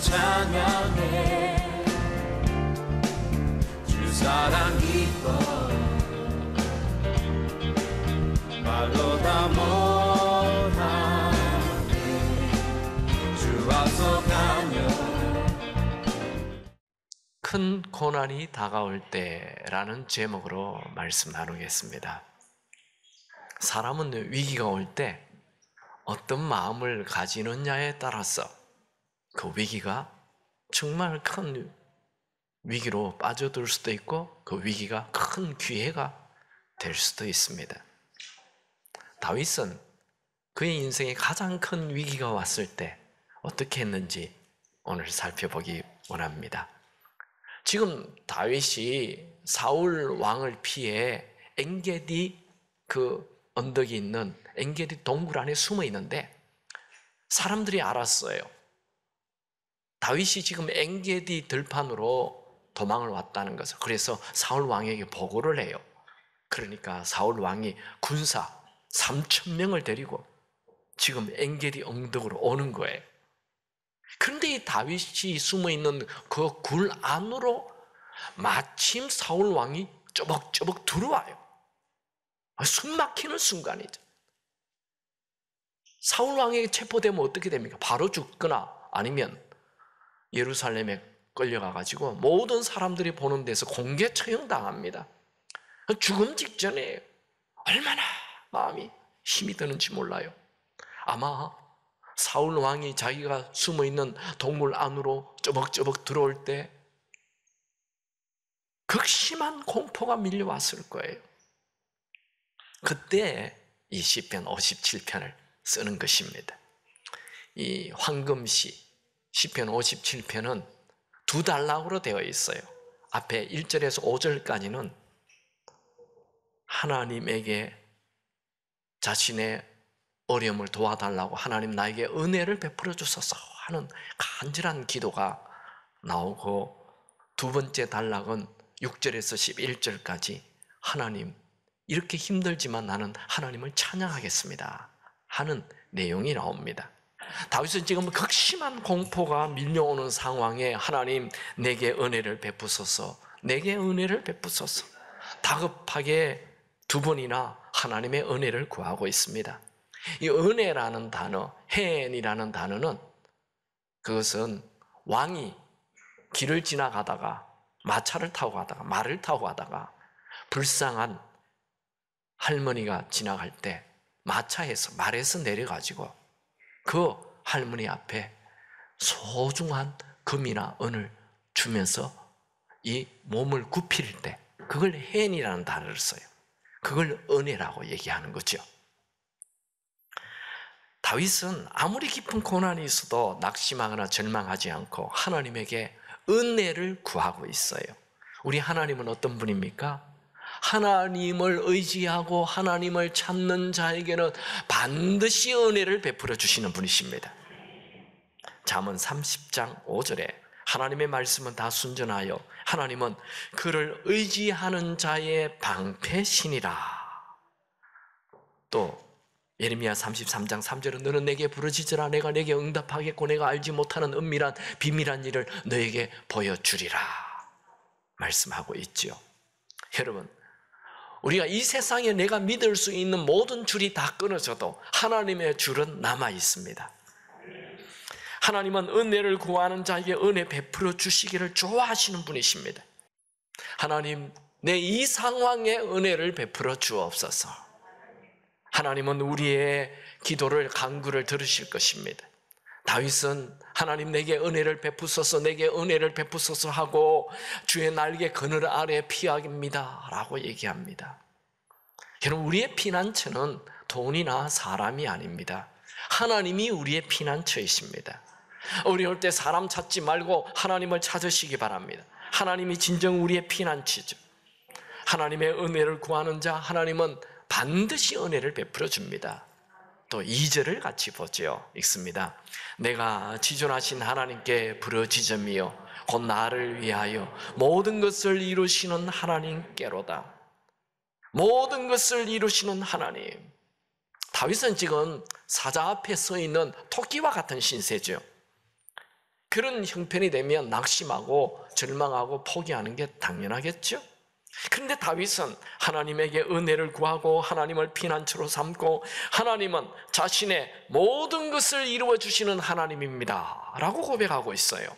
찬양해 주 사랑 기뻐 말로 다 못하네 주 앞서 가며 큰 고난이 다가올 때라는 제목으로 말씀 나누겠습니다. 사람은 위기가 올 때 어떤 마음을 가지느냐에 따라서 그 위기가 정말 큰 위기로 빠져들 수도 있고 그 위기가 큰 기회가 될 수도 있습니다. 다윗은 그의 인생에 가장 큰 위기가 왔을 때 어떻게 했는지 오늘 살펴보기 원합니다. 지금 다윗이 사울 왕을 피해 엔게디 그 언덕이 있는 엔게디 동굴 안에 숨어 있는데 사람들이 알았어요. 다윗이 지금 엔게디 들판으로 도망을 왔다는 것을. 그래서 사울 왕에게 보고를 해요. 그러니까 사울 왕이 군사 3,000명을 데리고 지금 엔게디 언덕으로 오는 거예요. 그런데 이 다윗이 숨어있는 그 굴 안으로 마침 사울 왕이 쪼벅쪼벅 들어와요. 숨 막히는 순간이죠. 사울 왕에게 체포되면 어떻게 됩니까? 바로 죽거나 아니면 예루살렘에 끌려가가지고 모든 사람들이 보는 데서 공개 처형당합니다. 죽음 직전이에요. 얼마나 마음이 힘이 드는지 몰라요. 아마 사울 왕이 자기가 숨어있는 동굴 안으로 쪼벅쪼벅 들어올 때 극심한 공포가 밀려왔을 거예요. 그때 이 시편 57편을 쓰는 것입니다. 이 황금시 시편 57편은 두 단락으로 되어 있어요. 앞에 1절에서 5절까지는 하나님에게 자신의 어려움을 도와달라고 하나님 나에게 은혜를 베풀어 주소서 하는 간절한 기도가 나오고 두 번째 단락은 6절에서 11절까지 하나님 이렇게 힘들지만 나는 하나님을 찬양하겠습니다 하는 내용이 나옵니다. 다윗은 지금 극심한 공포가 밀려오는 상황에 하나님 내게 은혜를 베푸소서 내게 은혜를 베푸소서 다급하게 두 번이나 하나님의 은혜를 구하고 있습니다. 이 은혜라는 단어, 헨이라는 단어는 그것은 왕이 길을 지나가다가 마차를 타고 가다가 말을 타고 가다가 불쌍한 할머니가 지나갈 때 마차에서 말에서 내려가지고 그 할머니 앞에 소중한 금이나 은을 주면서 이 몸을 굽힐 때 그걸 헨이라는 단어를 써요. 그걸 은혜라고 얘기하는 거죠. 다윗은 아무리 깊은 고난이 있어도 낙심하거나 절망하지 않고 하나님에게 은혜를 구하고 있어요. 우리 하나님은 어떤 분입니까? 하나님을 의지하고 하나님을 찾는 자에게는 반드시 은혜를 베풀어 주시는 분이십니다. 잠언 30장 5절에 하나님의 말씀은 다 순전하여 하나님은 그를 의지하는 자의 방패신이라. 또 예레미야 33장 3절은 너는 내게 부르짖으라 내가 내게 응답하겠고 내가 알지 못하는 은밀한 비밀한 일을 너에게 보여주리라 말씀하고 있지요. 여러분 우리가 이 세상에 내가 믿을 수 있는 모든 줄이 다 끊어져도 하나님의 줄은 남아있습니다. 하나님은 은혜를 구하는 자에게 은혜 베풀어 주시기를 좋아하시는 분이십니다. 하나님 내 이 상황에 은혜를 베풀어 주옵소서. 하나님은 우리의 기도를 간구를 들으실 것입니다. 다윗은 하나님 내게 은혜를 베푸소서 내게 은혜를 베푸소서 하고 주의 날개 그늘 아래 피합니다 라고 얘기합니다. 여러분 우리의 피난처는 돈이나 사람이 아닙니다. 하나님이 우리의 피난처이십니다. 어려울 때 사람 찾지 말고 하나님을 찾으시기 바랍니다. 하나님이 진정 우리의 피난처죠. 하나님의 은혜를 구하는 자 하나님은 반드시 은혜를 베풀어 줍니다. 또 2절을 같이 보죠. 읽습니다. 내가 지존하신 하나님께 부르짖음이여 곧 나를 위하여 모든 것을 이루시는 하나님께로다. 모든 것을 이루시는 하나님. 다윗은 지금 사자 앞에 서 있는 토끼와 같은 신세죠. 그런 형편이 되면 낙심하고 절망하고 포기하는 게 당연하겠죠. 그런데 다윗은 하나님에게 은혜를 구하고 하나님을 피난처로 삼고 하나님은 자신의 모든 것을 이루어주시는 하나님입니다 라고 고백하고 있어요.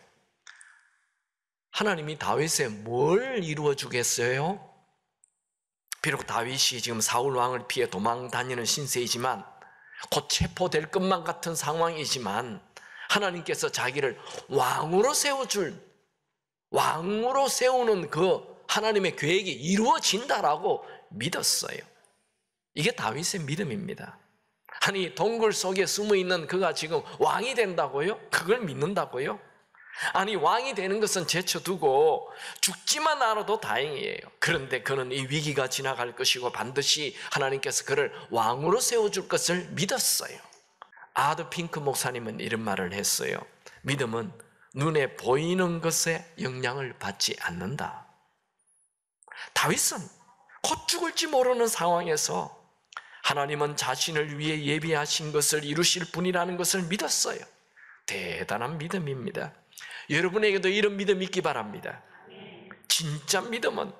하나님이 다윗에 뭘 이루어주겠어요? 비록 다윗이 지금 사울왕을 피해 도망다니는 신세이지만 곧 체포될 것만 같은 상황이지만 하나님께서 자기를 왕으로 세워줄, 왕으로 세우는 그 하나님의 계획이 이루어진다라고 믿었어요. 이게 다윗의 믿음입니다. 아니 동굴 속에 숨어있는 그가 지금 왕이 된다고요? 그걸 믿는다고요? 아니 왕이 되는 것은 제쳐두고 죽지만 않아도 다행이에요. 그런데 그는 이 위기가 지나갈 것이고 반드시 하나님께서 그를 왕으로 세워줄 것을 믿었어요. 아드 핑크 목사님은 이런 말을 했어요. 믿음은 눈에 보이는 것에 영향을 받지 않는다. 다윗은 곧 죽을지 모르는 상황에서 하나님은 자신을 위해 예비하신 것을 이루실 분이라는 것을 믿었어요. 대단한 믿음입니다. 여러분에게도 이런 믿음 있기 바랍니다. 진짜 믿음은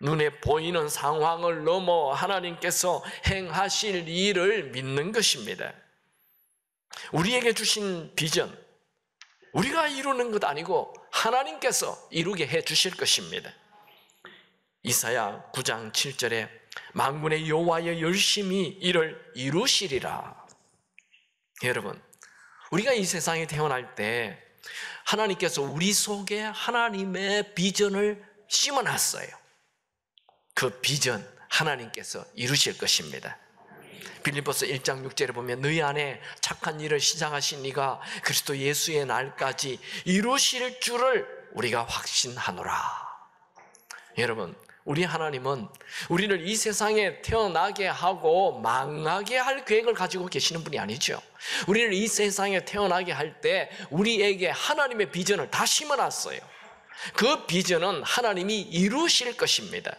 눈에 보이는 상황을 넘어 하나님께서 행하실 일을 믿는 것입니다. 우리에게 주신 비전, 우리가 이루는 것 아니고 하나님께서 이루게 해 주실 것입니다. 이사야 9장 7절에 만군의 여호와여 열심히 이를 이루시리라. 여러분, 우리가 이 세상에 태어날 때 하나님께서 우리 속에 하나님의 비전을 심어놨어요. 그 비전 하나님께서 이루실 것입니다. 빌립보서 1장 6절에 보면 너희 안에 착한 일을 시작하신 이가 그리스도 예수의 날까지 이루실 줄을 우리가 확신하노라. 여러분, 우리 하나님은 우리를 이 세상에 태어나게 하고 망하게 할 계획을 가지고 계시는 분이 아니죠. 우리를 이 세상에 태어나게 할 때 우리에게 하나님의 비전을 다 심어놨어요. 그 비전은 하나님이 이루실 것입니다.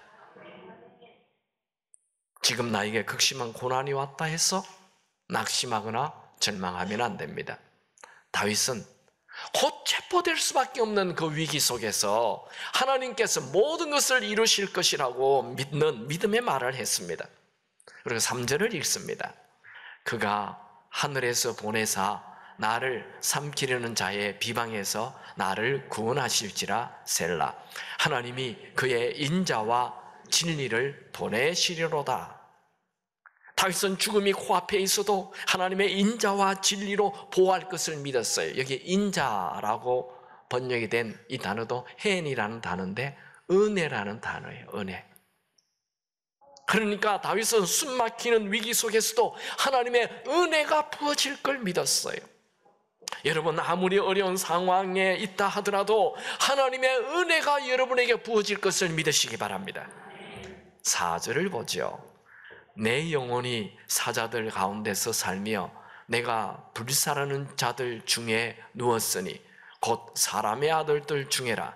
지금 나에게 극심한 고난이 왔다 해서 낙심하거나 절망하면 안 됩니다. 다윗은 곧 체포될 수밖에 없는 그 위기 속에서 하나님께서 모든 것을 이루실 것이라고 믿는 믿음의 말을 했습니다. 그리고 3절을 읽습니다. 그가 하늘에서 보내사 나를 삼키려는 자의 비방에서 나를 구원하실지라 셀라. 하나님이 그의 인자와 진리를 보내시리로다. 다윗은 죽음이 코앞에 있어도 하나님의 인자와 진리로 보호할 것을 믿었어요. 여기 인자라고 번역이 된 이 단어도 헨이라는 단어인데 은혜라는 단어예요. 은혜. 그러니까 다윗은 숨막히는 위기 속에서도 하나님의 은혜가 부어질 걸 믿었어요. 여러분, 아무리 어려운 상황에 있다 하더라도 하나님의 은혜가 여러분에게 부어질 것을 믿으시기 바랍니다. 4절을 보죠. 내 영혼이 사자들 가운데서 살며 내가 불사르는 자들 중에 누웠으니 곧 사람의 아들들 중에라.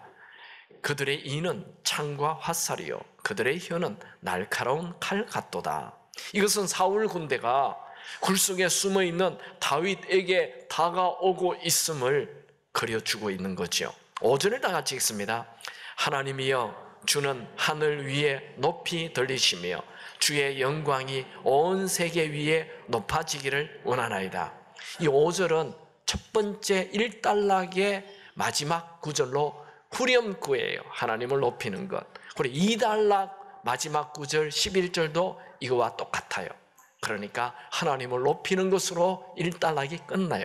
그들의 이는 창과 화살이요 그들의 혀는 날카로운 칼 같도다. 이것은 사울 군대가 굴속에 숨어있는 다윗에게 다가오고 있음을 그려주고 있는 거죠. 5절을 다 같이 읽습니다. 하나님이여 주는 하늘 위에 높이 들리시며 주의 영광이 온 세계 위에 높아지기를 원하나이다. 이 5절은 첫 번째 1단락의 마지막 구절로 후렴구예요. 하나님을 높이는 것. 그리고 2단락 마지막 구절 11절도 이거와 똑같아요. 그러니까 하나님을 높이는 것으로 1단락이 끝나요.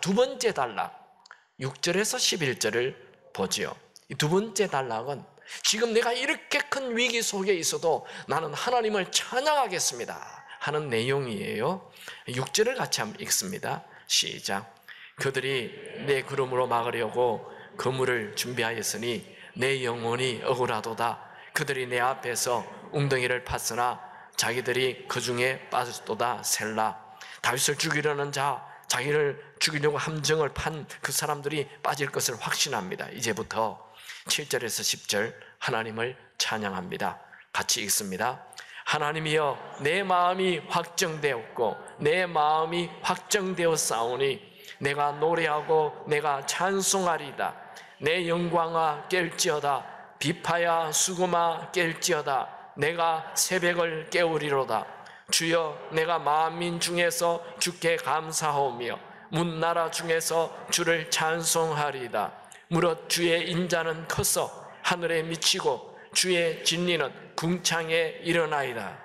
두 번째 단락 6절에서 11절을 보지요. 이 두 번째 단락은 지금 내가 이렇게 큰 위기 속에 있어도 나는 하나님을 찬양하겠습니다 하는 내용이에요. 6절을 같이 한번 읽습니다. 시작. 그들이 내 구름으로 막으려고 그물을 준비하였으니 내 영혼이 억울하도다. 그들이 내 앞에서 웅덩이를 팠으나 자기들이 그 중에 빠졌도다. 셀라. 다윗을 죽이려는 자, 자기를 죽이려고 함정을 판 그 사람들이 빠질 것을 확신합니다. 이제부터 7절에서 10절 하나님을 찬양합니다. 같이 읽습니다. 하나님이여 내 마음이 확정되었고 내 마음이 확정되었사오니 내가 노래하고 내가 찬송하리다. 내 영광아 깰지어다. 비파야 수금아 깰지어다. 내가 새벽을 깨우리로다. 주여, 내가 만민 중에서 주께 감사하오며 문나라 중에서 주를 찬송하리다. 무릇 주의 인자는 커서 하늘에 미치고 주의 진리는 궁창에 일어나이다.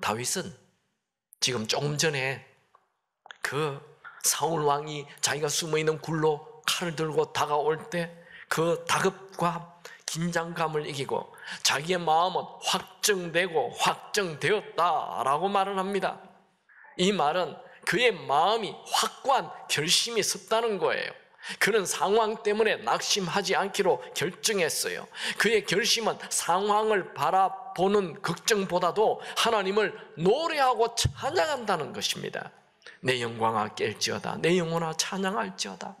다윗은 지금 조금 전에 그 사울 왕이 자기가 숨어있는 굴로 칼을 들고 다가올 때 그 다급과 긴장감을 이기고 자기의 마음은 확정되고 확정되었다라고 말을 합니다. 이 말은 그의 마음이 확고한 결심이 있었다는 거예요. 그는 상황 때문에 낙심하지 않기로 결정했어요. 그의 결심은 상황을 바라보는 걱정보다도 하나님을 노래하고 찬양한다는 것입니다. 내 영광아 깰지어다. 내 영혼아 찬양할지어다.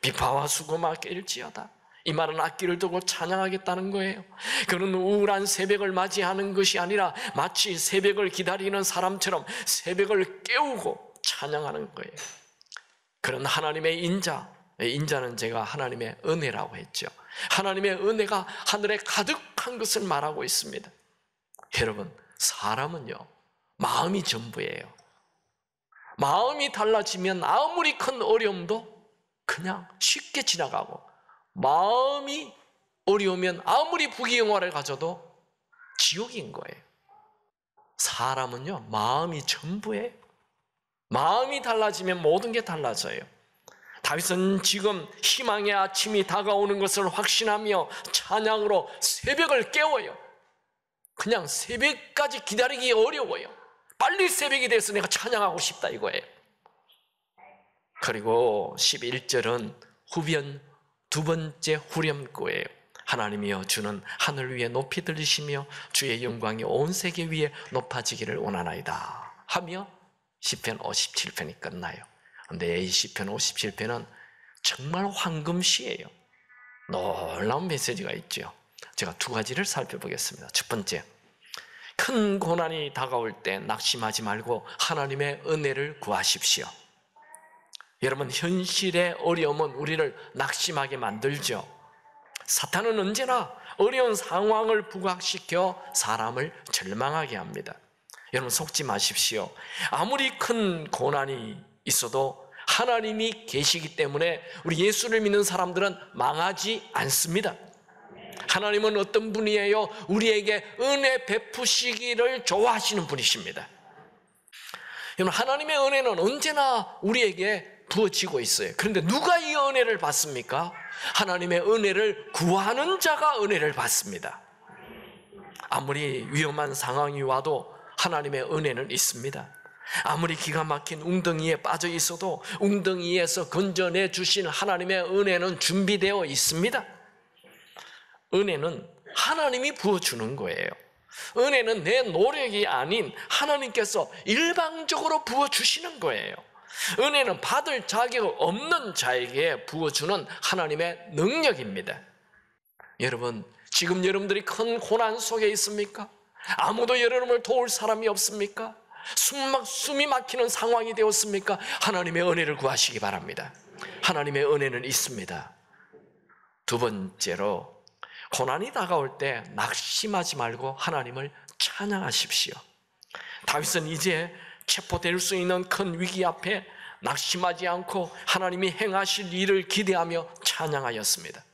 비파와 수금아 깰지어다. 이 말은 악기를 들고 찬양하겠다는 거예요. 그는 우울한 새벽을 맞이하는 것이 아니라 마치 새벽을 기다리는 사람처럼 새벽을 깨우고 찬양하는 거예요. 그런 하나님의 인자는 제가 하나님의 은혜라고 했죠. 하나님의 은혜가 하늘에 가득한 것을 말하고 있습니다. 여러분, 사람은요, 마음이 전부예요. 마음이 달라지면 아무리 큰 어려움도 그냥 쉽게 지나가고, 마음이 어려우면 아무리 부귀영화를 가져도 지옥인 거예요. 사람은요, 마음이 전부예요. 마음이 달라지면 모든 게 달라져요. 다윗은 지금 희망의 아침이 다가오는 것을 확신하며 찬양으로 새벽을 깨워요. 그냥 새벽까지 기다리기 어려워요. 빨리 새벽이 돼서 내가 찬양하고 싶다 이거예요. 그리고 11절은 후변 두 번째 후렴구예요. 하나님이여, 주는 하늘 위에 높이 들리시며 주의 영광이 온 세계 위에 높아지기를 원하나이다 하며 시편 57편이 끝나요. 그런데 이 시편 57편은 정말 황금시예요. 놀라운 메시지가 있죠. 제가 두 가지를 살펴보겠습니다. 첫 번째, 큰 고난이 다가올 때 낙심하지 말고 하나님의 은혜를 구하십시오. 여러분, 현실의 어려움은 우리를 낙심하게 만들죠. 사탄은 언제나 어려운 상황을 부각시켜 사람을 절망하게 합니다. 여러분, 속지 마십시오. 아무리 큰 고난이 있어도 하나님이 계시기 때문에 우리 예수를 믿는 사람들은 망하지 않습니다. 하나님은 어떤 분이에요? 우리에게 은혜 베푸시기를 좋아하시는 분이십니다. 여러분, 하나님의 은혜는 언제나 우리에게 부어지고 있어요. 그런데 누가 이 은혜를 받습니까? 하나님의 은혜를 구하는 자가 은혜를 받습니다. 아무리 위험한 상황이 와도 하나님의 은혜는 있습니다. 아무리 기가 막힌 웅덩이에 빠져 있어도 웅덩이에서 건져내 주신 하나님의 은혜는 준비되어 있습니다. 은혜는 하나님이 부어주는 거예요. 은혜는 내 노력이 아닌 하나님께서 일방적으로 부어주시는 거예요. 은혜는 받을 자격 없는 자에게 부어주는 하나님의 능력입니다. 여러분, 지금 여러분들이 큰 고난 속에 있습니까? 아무도 여러분을 도울 사람이 없습니까? 숨이 막히는 상황이 되었습니까? 하나님의 은혜를 구하시기 바랍니다. 하나님의 은혜는 있습니다. 두 번째로, 고난이 다가올 때 낙심하지 말고 하나님을 찬양하십시오. 다윗은 이제 체포될 수 있는 큰 위기 앞에 낙심하지 않고 하나님이 행하실 일을 기대하며 찬양하였습니다.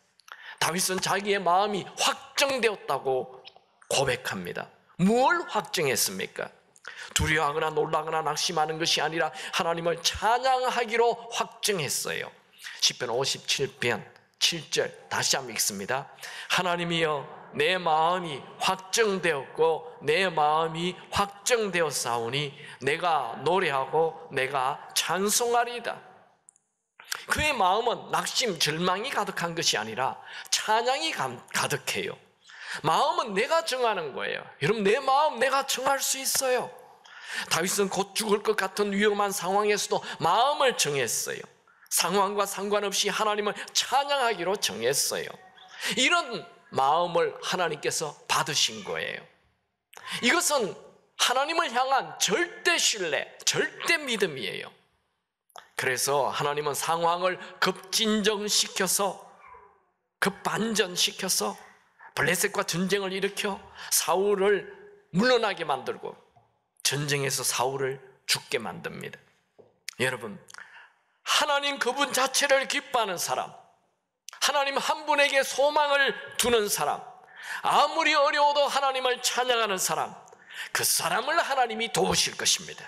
다윗은 자기의 마음이 확정되었다고 고백합니다. 무엇을 확정했습니까? 두려워하거나 놀라거나 낙심하는 것이 아니라 하나님을 찬양하기로 확정했어요. 시편 57편 7절 다시 한번 읽습니다. 하나님이여, 내 마음이 확정되었고 내 마음이 확정되었사오니 내가 노래하고 내가 찬송하리이다. 그의 마음은 낙심, 절망이 가득한 것이 아니라 찬양이 가득해요. 마음은 내가 정하는 거예요. 여러분, 내 마음 내가 정할 수 있어요. 다윗은 곧 죽을 것 같은 위험한 상황에서도 마음을 정했어요. 상황과 상관없이 하나님을 찬양하기로 정했어요. 이런 마음을 하나님께서 받으신 거예요. 이것은 하나님을 향한 절대 신뢰, 절대 믿음이에요. 그래서 하나님은 상황을 급진정시켜서 급반전시켜서 블레셋과 전쟁을 일으켜 사울을 물러나게 만들고 전쟁에서 사울을 죽게 만듭니다. 여러분, 하나님 그분 자체를 기뻐하는 사람, 하나님 한 분에게 소망을 두는 사람, 아무리 어려워도 하나님을 찬양하는 사람, 그 사람을 하나님이 도우실 것입니다.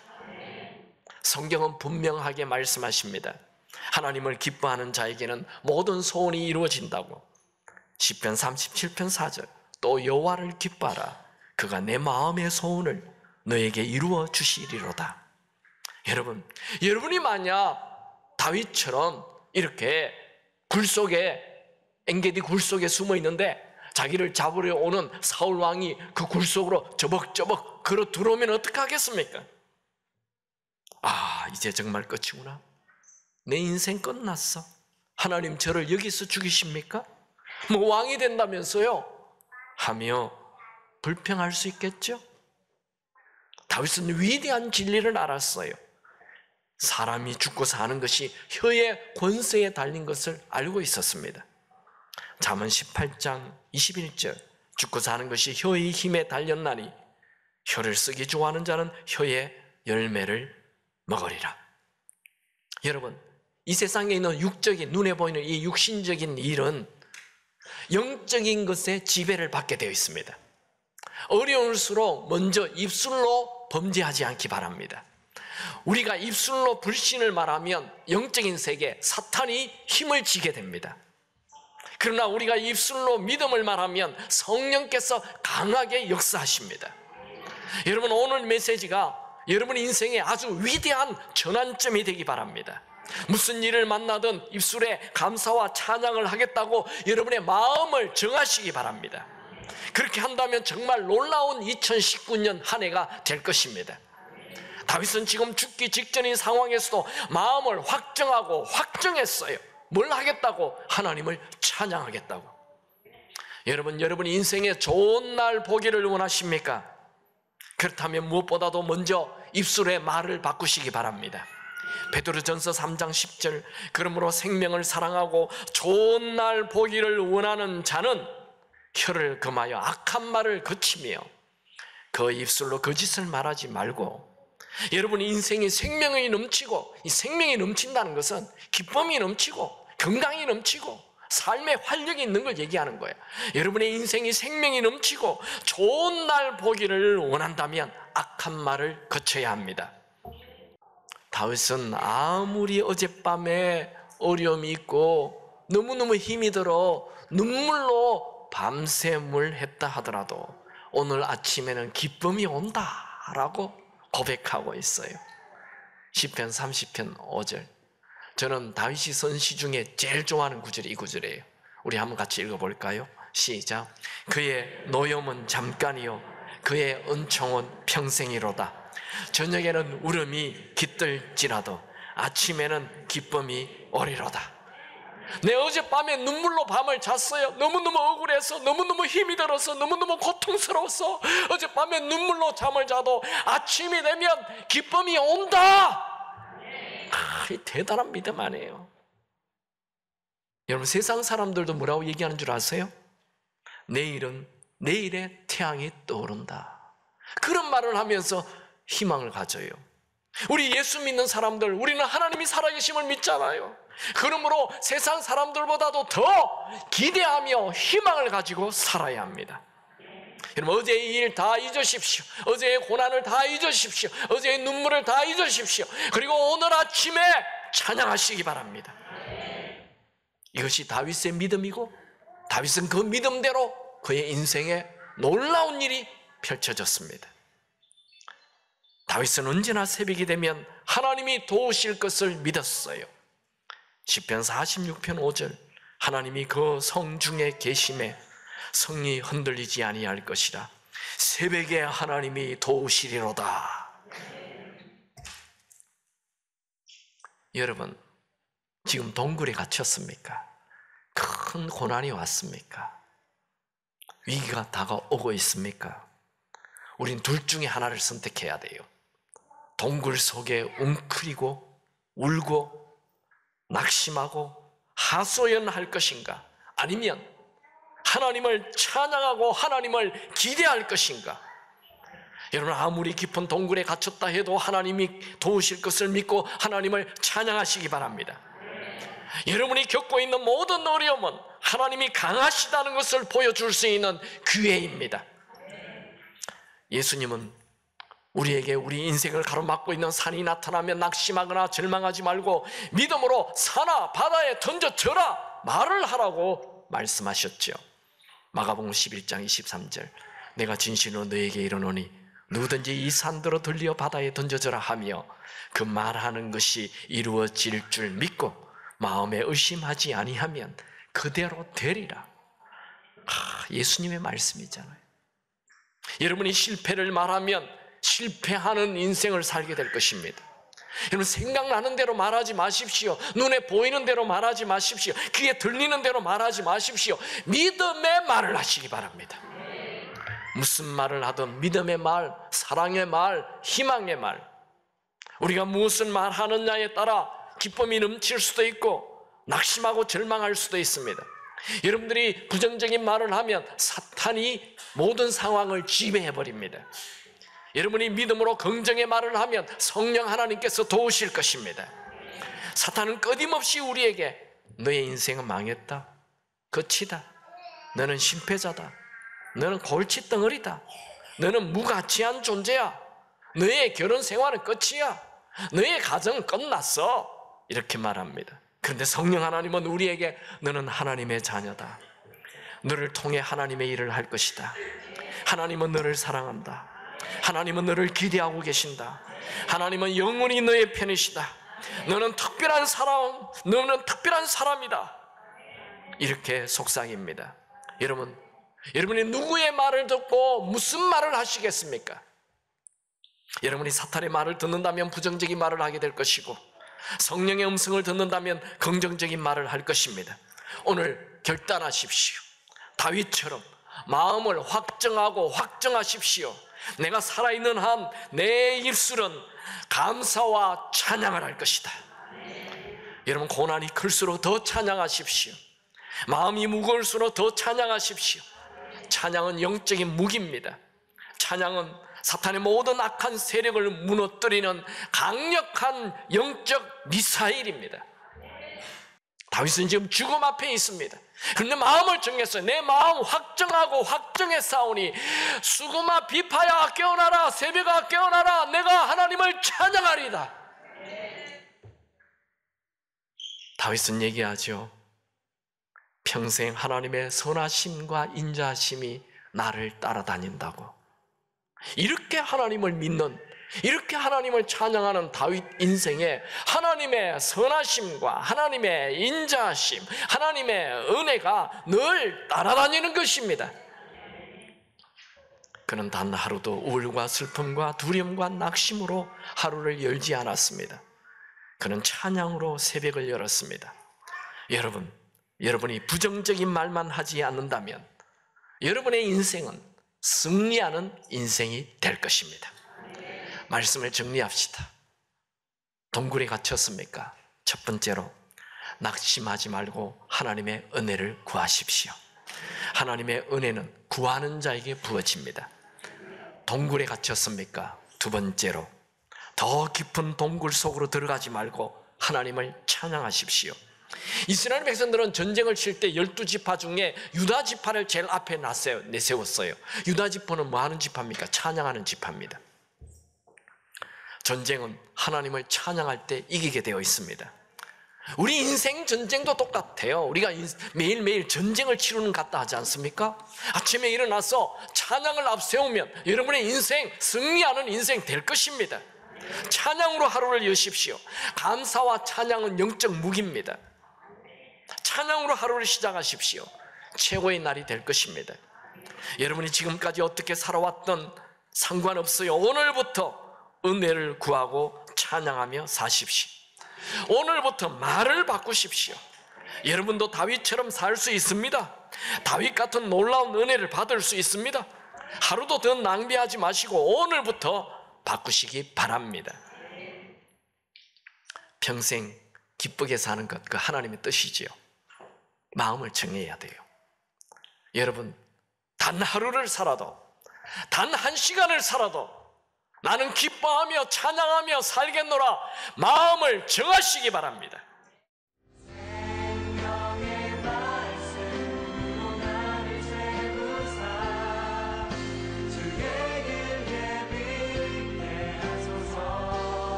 성경은 분명하게 말씀하십니다. 하나님을 기뻐하는 자에게는 모든 소원이 이루어진다고. 시편 37편 4절, 또 여호와를 기뻐하라. 그가 내 마음의 소원을 너에게 이루어 주시리로다. 여러분, 여러분이 만약 다윗처럼 이렇게 굴 속에, 엔게디 굴 속에 숨어 있는데 자기를 잡으려 오는 사울 왕이 그 굴 속으로 저벅저벅 걸어 들어오면 어떡하겠습니까? 아, 이제 정말 끝이구나. 내 인생 끝났어. 하나님 저를 여기서 죽이십니까? 뭐 왕이 된다면서요? 하며 불평할 수 있겠죠? 다윗은 위대한 진리를 알았어요. 사람이 죽고 사는 것이 혀의 권세에 달린 것을 알고 있었습니다. 잠언 18장 21절, 죽고 사는 것이 혀의 힘에 달렸나니 혀를 쓰기 좋아하는 자는 혀의 열매를 먹으리라. 여러분, 이 세상에 있는 육적인, 눈에 보이는 이 육신적인 일은 영적인 것에 지배를 받게 되어 있습니다. 어려울수록 먼저 입술로 범죄하지 않기 바랍니다. 우리가 입술로 불신을 말하면 영적인 세계, 사탄이 힘을 쥐게 됩니다. 그러나 우리가 입술로 믿음을 말하면 성령께서 강하게 역사하십니다. 여러분, 오늘 메시지가 여러분 인생에 아주 위대한 전환점이 되기 바랍니다. 무슨 일을 만나든 입술에 감사와 찬양을 하겠다고 여러분의 마음을 정하시기 바랍니다. 그렇게 한다면 정말 놀라운 2019년 한 해가 될 것입니다. 다윗은 지금 죽기 직전인 상황에서도 마음을 확정하고 확정했어요. 뭘 하겠다고? 하나님을 찬양하겠다고. 여러분, 여러분이 인생에 좋은 날 보기를 원하십니까? 그렇다면 무엇보다도 먼저 입술의 말을 바꾸시기 바랍니다. 베드로전서 3장 10절, 그러므로 생명을 사랑하고 좋은 날 보기를 원하는 자는 혀를 금하여 악한 말을 거치며 그 입술로 거짓을 말하지 말고. 여러분, 인생이 생명이 넘치고, 이 생명이 넘친다는 것은 기쁨이 넘치고 건강이 넘치고 삶의 활력이 있는 걸 얘기하는 거예요. 여러분의 인생이 생명이 넘치고 좋은 날 보기를 원한다면 악한 말을 거쳐야 합니다. 다윗은 아무리 어젯밤에 어려움이 있고 너무너무 힘이 들어 눈물로 밤샘을 했다 하더라도 오늘 아침에는 기쁨이 온다라고 고백하고 있어요. 시편 30편 5절, 저는 다윗이 쓴 시 중에 제일 좋아하는 구절이 이 구절이에요. 우리 한번 같이 읽어볼까요? 시작. 그의 노염은 잠깐이요 그의 은총은 평생이로다. 저녁에는 울음이 깃들지라도 아침에는 기쁨이 오리로다. 내 어젯밤에 눈물로 밤을 잤어요. 너무너무 억울해서, 너무너무 힘이 들어서, 너무너무 고통스러워서 어젯밤에 눈물로 잠을 자도 아침이 되면 기쁨이 온다. 아, 대단한 믿음 아니에요? 여러분, 세상 사람들도 뭐라고 얘기하는 줄 아세요? 내일은 내일의 태양이 떠오른다. 그런 말을 하면서 희망을 가져요. 우리 예수 믿는 사람들, 우리는 하나님이 살아계심을 믿잖아요. 그러므로 세상 사람들보다도 더 기대하며 희망을 가지고 살아야 합니다. 여러분, 어제의 일 다 잊으십시오. 어제의 고난을 다 잊으십시오. 어제의 눈물을 다 잊으십시오. 그리고 오늘 아침에 찬양하시기 바랍니다. 이것이 다윗의 믿음이고, 다윗은 그 믿음대로 그의 인생에 놀라운 일이 펼쳐졌습니다. 다윗은 언제나 새벽이 되면 하나님이 도우실 것을 믿었어요. 시편 46편 5절, 하나님이 그 성중에 계심에 성이 흔들리지 아니할 것이라. 새벽에 하나님이 도우시리로다. 여러분, 지금 동굴에 갇혔습니까? 큰 고난이 왔습니까? 위기가 다가오고 있습니까? 우린 둘 중에 하나를 선택해야 돼요. 동굴 속에 웅크리고 울고 낙심하고 하소연할 것인가? 아니면 하나님을 찬양하고 하나님을 기대할 것인가? 여러분, 아무리 깊은 동굴에 갇혔다 해도 하나님이 도우실 것을 믿고 하나님을 찬양하시기 바랍니다. 여러분이 겪고 있는 모든 어려움은 하나님이 강하시다는 것을 보여줄 수 있는 기회입니다. 예수님은 우리에게 우리 인생을 가로막고 있는 산이 나타나면 낙심하거나 절망하지 말고 믿음으로 산아 바다에 던져져라 말을 하라고 말씀하셨죠. 마가복음 11장 23절, 내가 진실로 너에게 이르노니 누구든지 이 산더러 들려 바다에 던져져라 하며 그 말하는 것이 이루어질 줄 믿고 마음에 의심하지 아니하면 그대로 되리라. 예수님의 말씀이잖아요. 여러분이 실패를 말하면 실패하는 인생을 살게 될 것입니다. 여러분, 생각나는 대로 말하지 마십시오. 눈에 보이는 대로 말하지 마십시오. 귀에 들리는 대로 말하지 마십시오. 믿음의 말을 하시기 바랍니다. 무슨 말을 하든 믿음의 말, 사랑의 말, 희망의 말, 우리가 무슨 말하느냐에 따라 기쁨이 넘칠 수도 있고 낙심하고 절망할 수도 있습니다. 여러분들이 부정적인 말을 하면 사탄이 모든 상황을 지배해버립니다. 여러분이 믿음으로 긍정의 말을 하면 성령 하나님께서 도우실 것입니다. 사탄은 끊임없이 우리에게 너의 인생은 망했다, 끝이다, 너는 실패자다, 너는 골칫덩어리다, 너는 무가치한 존재야, 너의 결혼 생활은 끝이야, 너의 가정은 끝났어, 이렇게 말합니다. 그런데 성령 하나님은 우리에게 너는 하나님의 자녀다, 너를 통해 하나님의 일을 할 것이다, 하나님은 너를 사랑한다, 하나님은 너를 기대하고 계신다, 하나님은 영원히 너의 편이시다, 너는 특별한 사람, 너는 특별한 사람이다, 이렇게 속삭입니다. 여러분, 여러분이 누구의 말을 듣고 무슨 말을 하시겠습니까? 여러분이 사탄의 말을 듣는다면 부정적인 말을 하게 될 것이고, 성령의 음성을 듣는다면 긍정적인 말을 할 것입니다. 오늘 결단하십시오. 다윗처럼 마음을 확정하고 확정하십시오. 내가 살아있는 한 내 입술은 감사와 찬양을 할 것이다. 여러분, 고난이 클수록 더 찬양하십시오. 마음이 무거울수록 더 찬양하십시오. 찬양은 영적인 무기입니다. 찬양은 사탄의 모든 악한 세력을 무너뜨리는 강력한 영적 미사일입니다. 다윗은 지금 죽음 앞에 있습니다. 그런데 마음을 정했어요. 내 마음 확정하고 확정해 싸우니 수금아 비파야 깨어나라, 새벽아 깨어나라, 내가 하나님을 찬양하리다. 다윗은 얘기하죠. 평생 하나님의 선하심과 인자하심이 나를 따라다닌다고. 이렇게 하나님을 믿는, 이렇게 하나님을 찬양하는 다윗 인생에 하나님의 선하심과 하나님의 인자하심, 하나님의 은혜가 늘 따라다니는 것입니다. 그는 단 하루도 우울과 슬픔과 두려움과 낙심으로 하루를 열지 않았습니다. 그는 찬양으로 새벽을 열었습니다. 여러분, 여러분이 부정적인 말만 하지 않는다면 여러분의 인생은 승리하는 인생이 될 것입니다. 말씀을 정리합시다. 동굴에 갇혔습니까? 첫 번째로, 낙심하지 말고 하나님의 은혜를 구하십시오. 하나님의 은혜는 구하는 자에게 부어집니다. 동굴에 갇혔습니까? 두 번째로, 더 깊은 동굴 속으로 들어가지 말고 하나님을 찬양하십시오. 이스라엘 백성들은 전쟁을 칠 때 12지파 중에 유다 지파를 제일 앞에 내세웠어요. 유다 지파는 뭐 하는 지파입니까? 찬양하는 지파입니다. 전쟁은 하나님을 찬양할 때 이기게 되어 있습니다. 우리 인생 전쟁도 똑같아요. 우리가 매일매일 전쟁을 치르는 것 같다 하지 않습니까? 아침에 일어나서 찬양을 앞세우면 여러분의 인생 승리하는 인생 될 것입니다. 찬양으로 하루를 여십시오. 감사와 찬양은 영적 무기입니다. 찬양으로 하루를 시작하십시오. 최고의 날이 될 것입니다. 여러분이 지금까지 어떻게 살아왔던 상관없어요. 오늘부터 은혜를 구하고 찬양하며 사십시오. 오늘부터 말을 바꾸십시오. 여러분도 다윗처럼 살 수 있습니다. 다윗 같은 놀라운 은혜를 받을 수 있습니다. 하루도 더 낭비하지 마시고 오늘부터 바꾸시기 바랍니다. 평생 기쁘게 사는 것, 그 하나님의 뜻이지요. 마음을 정해야 돼요. 여러분, 단 하루를 살아도, 단 한 시간을 살아도 나는 기뻐하며 찬양하며 살겠노라 마음을 정하시기 바랍니다.